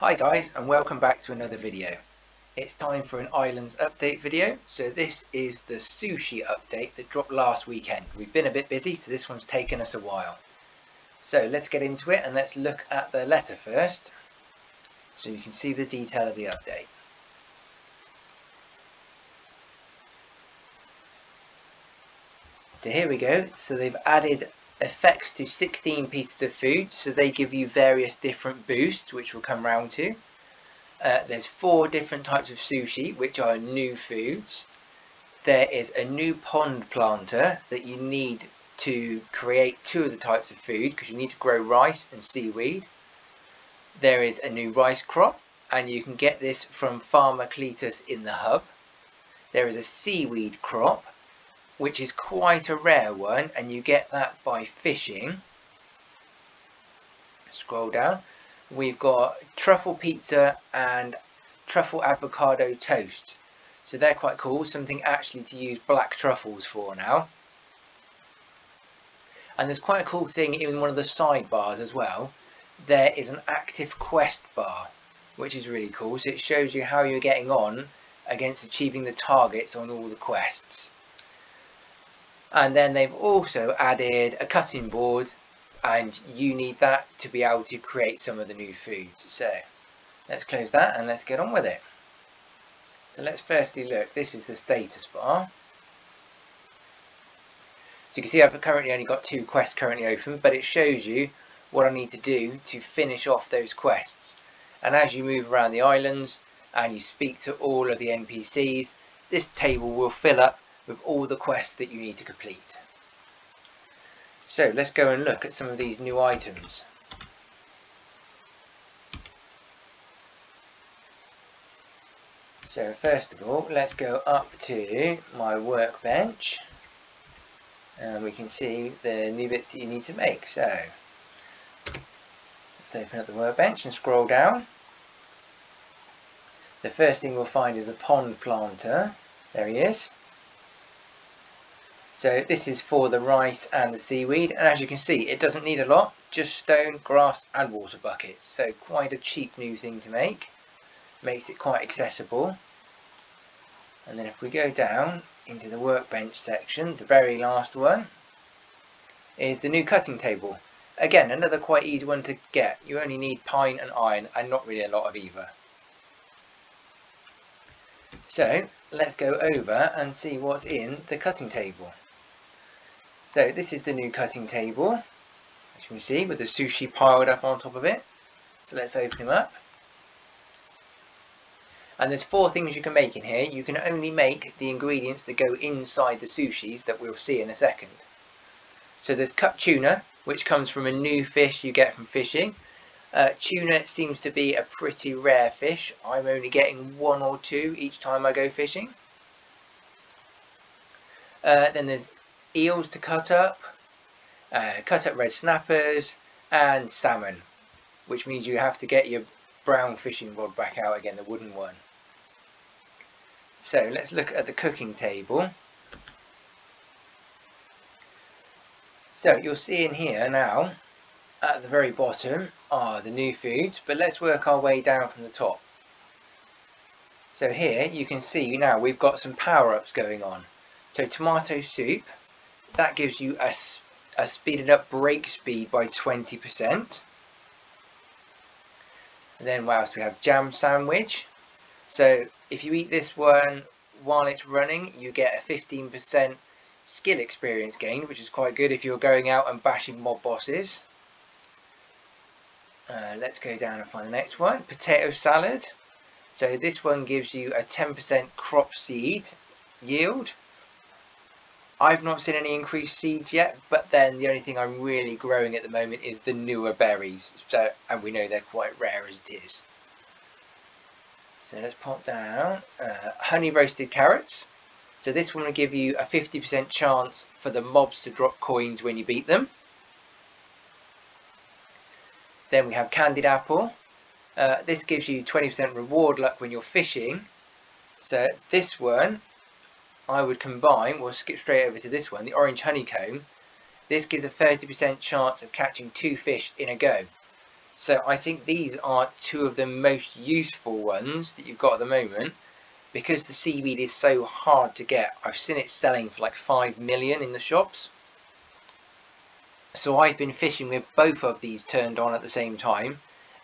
Hi guys, and welcome back to another video. It's time for an islands update video. So this is the sushi update that dropped last weekend. We've been a bit busy, so this one's taken us a while. So let's get into it and let's look at the letter first, so you can see the detail of the update. So here we go. So they've added effects to 16 pieces of food, so they give you various different boosts, which we'll come round to. There's 4 different types of sushi, which are new foods. There is a new pond planter that you need to create 2 of the types of food, because you need to grow rice and seaweed. There is a new rice crop, and you can get this from Farmer Cletus in the hub. There is a seaweed crop, which is quite a rare one, and you get that by fishing. Scroll down. We've got truffle pizza and truffle avocado toast. So they're quite cool, something actually to use black truffles for now. And there's quite a cool thing in one of the sidebars as well. There is an active quest bar, which is really cool. So it shows you how you're getting on against achieving the targets on all the quests. And then they've also added a cutting board, and you need that to be able to create some of the new foods. So let's close that and let's get on with it. So let's firstly look, this is the status bar. So you can see I've currently only got 2 quests currently open, but it shows you what I need to do to finish off those quests. And as you move around the islands and you speak to all of the NPCs, this table will fill up with all the quests that you need to complete. So let's go and look at some of these new items. So first of all, let's go up to my workbench and we can see the new bits that you need to make. So let's open up the workbench and scroll down. The first thing we'll find is a pond planter. There he is. So this is for the rice and the seaweed, and as you can see, it doesn't need a lot, just stone, grass and water buckets. So quite a cheap new thing to make, makes it quite accessible. And then if we go down into the workbench section, the very last one is the new cutting table. Again, another quite easy one to get. You only need pine and iron, and not really a lot of either. So let's go over and see what's in the cutting table. So this is the new cutting table, as you can see, with the sushi piled up on top of it. So let's open him up. And there's 4 things you can make in here. You can only make the ingredients that go inside the sushis that we'll see in a second. So there's cut tuna, which comes from a new fish you get from fishing. Tuna seems to be a pretty rare fish. I'm only getting 1 or 2 each time I go fishing. Then there's eels to cut up red snappers, and salmon, which means you have to get your brown fishing rod back out again, the wooden one. So let's look at the cooking table. So you'll see in here now, at the very bottom are the new foods, but let's work our way down from the top. So here you can see now we've got some power-ups going on. So tomato soup, that gives you a speeded up break speed by 20%. And then what else? We have jam sandwich. So if you eat this one while it's running, you get a 15% skill experience gained, which is quite good if you're going out and bashing mob bosses. Let's go down and find the next one, potato salad. So this one gives you a 10% crop seed yield. I've not seen any increased seeds yet, but then the only thing I'm really growing at the moment is the newer berries. So, and we know they're quite rare as it is. So let's pop down, honey roasted carrots. So this one will give you a 50% chance for the mobs to drop coins when you beat them. Then we have candied apple. This gives you 20% reward luck when you're fishing. So this one I would combine, we'll skip straight over to this one, the orange honeycomb. This gives a 30% chance of catching 2 fish in a go. So I think these are two of the most useful ones that you've got at the moment, because the seaweed is so hard to get. I've seen it selling for like 5 million in the shops. So I've been fishing with both of these turned on at the same time,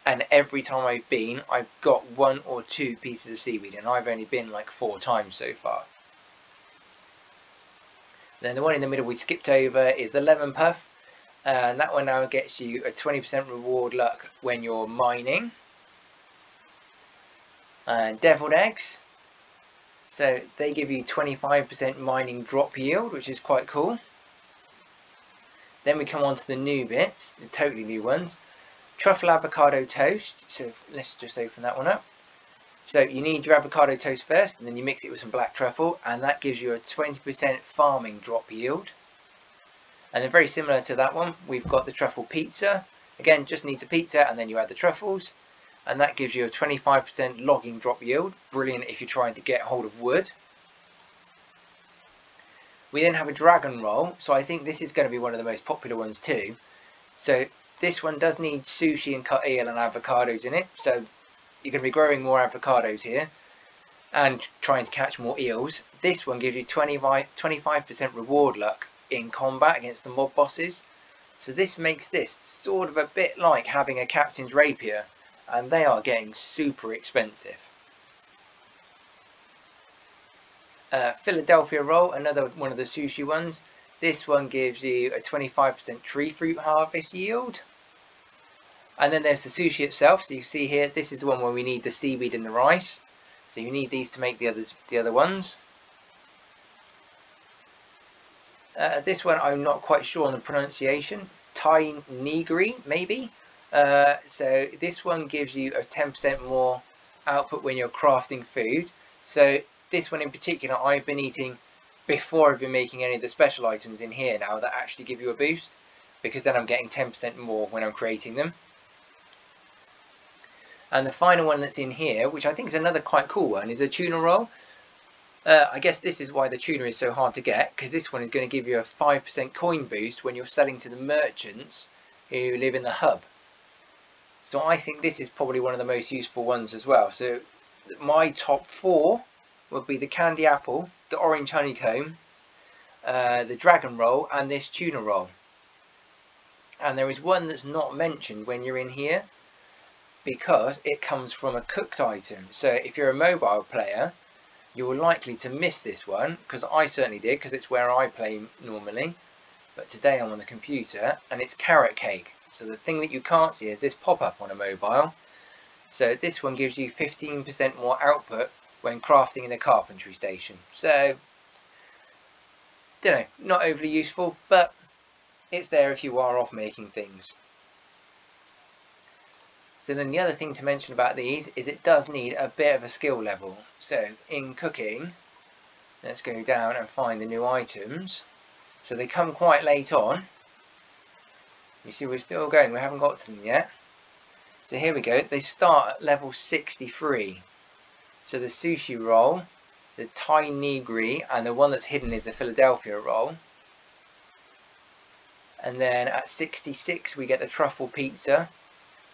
and every time I've been, I've got one or two pieces of seaweed, and I've only been like 4 times so far. Then the one in the middle we skipped over is the lemon puff, and that one now gets you a 20% reward luck when you're mining. And deviled eggs, so they give you 25% mining drop yield, which is quite cool. Then we come on to the new bits, the totally new ones. Truffle avocado toast, so let's just open that one up. So you need your avocado toast first, and then you mix it with some black truffle, and that gives you a 20% farming drop yield. And then very similar to that one, we've got the truffle pizza. Again, just needs a pizza, and then you add the truffles, and that gives you a 25% logging drop yield. Brilliant if you're trying to get hold of wood. We then have a dragon roll, so I think this is going to be one of the most popular ones too. So this one does need sushi and cut eel and avocados in it, so you're going to be growing more avocados here and trying to catch more eels. This one gives you 25% reward luck in combat against the mob bosses, so this makes this sort of a bit like having a captain's rapier, and they are getting super expensive. Philadelphia Roll, another one of the sushi ones. This one gives you a 25% tree fruit harvest yield. And then there's the sushi itself. So you see here, this is the one where we need the seaweed and the rice. So you need these to make the other ones. This one I'm not quite sure on the pronunciation. Tai Nigiri, maybe. So this one gives you a 10% more output when you're crafting food. So this one in particular I've been eating before I've been making any of the special items in here now that actually give you a boost, because then I'm getting 10% more when I'm creating them. And the final one that's in here, which I think is another quite cool one, is a tuna roll. I guess this is why the tuna is so hard to get, because this one is going to give you a 5% coin boost when you're selling to the merchants who live in the hub. So I think this is probably one of the most useful ones as well. So my top 4 would be the candy apple, the orange honeycomb, the dragon roll, and this tuna roll. And there is one that's not mentioned when you're in here, because it comes from a cooked item. So if you're a mobile player, you're likely to miss this one, because I certainly did, because it's where I play normally. But today I'm on the computer, and it's carrot cake. So the thing that you can't see is this pop-up on a mobile. So this one gives you 15% more output when crafting in a carpentry station. So, don't know, not overly useful, but it's there if you are off making things. So then the other thing to mention about these is it does need a bit of a skill level. So in cooking, let's go down and find the new items. So they come quite late on. You see we're still going, we haven't got to them yet. So here we go, they start at level 63. So the sushi roll, the Tai Nigiri, and the one that's hidden is the Philadelphia roll. And then at 66 we get the truffle pizza,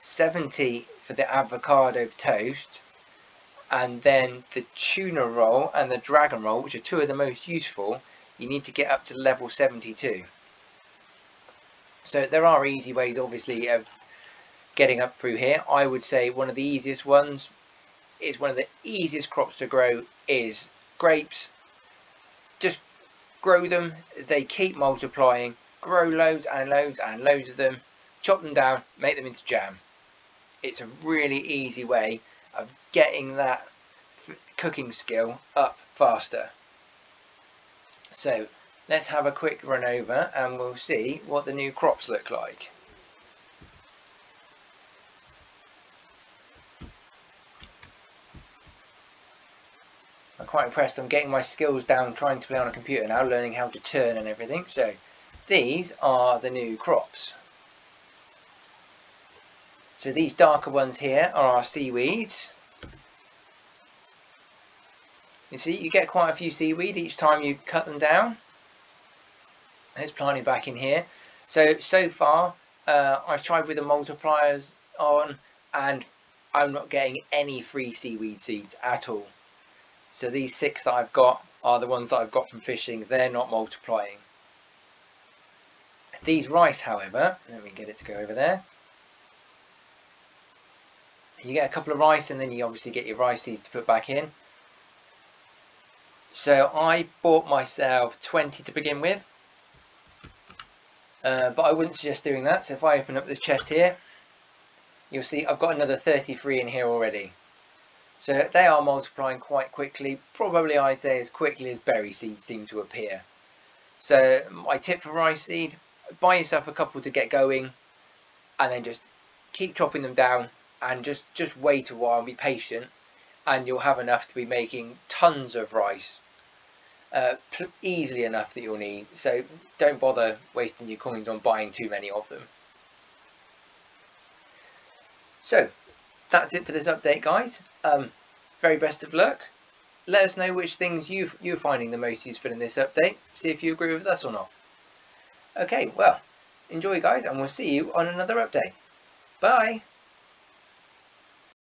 70 for the avocado toast, and then the tuna roll and the dragon roll, which are two of the most useful. You need to get up to level 72. So there are easy ways, obviously, of getting up through here. I would say one of the easiest ones, is one of the easiest crops to grow, is grapes. Just grow them, they keep multiplying, grow loads and loads and loads of them, chop them down, make them into jam. It's a really easy way of getting that cooking skill up faster. So let's have a quick run over and we'll see what the new crops look like. I'm quite impressed, I'm getting my skills down trying to play on a computer now, learning how to turn and everything. So these are the new crops. So these darker ones here are our seaweeds. You see you get quite a few seaweed each time you cut them down. Let's plant it back in here. So far I've tried with the multipliers on, and I'm not getting any free seaweed seeds at all. So these 6 that I've got are the ones that I've got from fishing. They're not multiplying. These rice, however, let me get it to go over there. You get a couple of rice and then you obviously get your rice seeds to put back in. So I bought myself 20 to begin with, but I wouldn't suggest doing that. So if I open up this chest here, you'll see I've got another 33 in here already. So they are multiplying quite quickly, probably I'd say as quickly as berry seeds seem to appear. So my tip for rice seed, buy yourself a couple to get going and then just keep chopping them down and just wait a while and be patient, and you'll have enough to be making tons of rice, easily enough that you'll need. So don't bother wasting your coins on buying too many of them. So that's it for this update, guys. Very best of luck. Let us know which things you're finding the most useful in this update. See if you agree with us or not. Okay, well, enjoy, guys, and we'll see you on another update. Bye.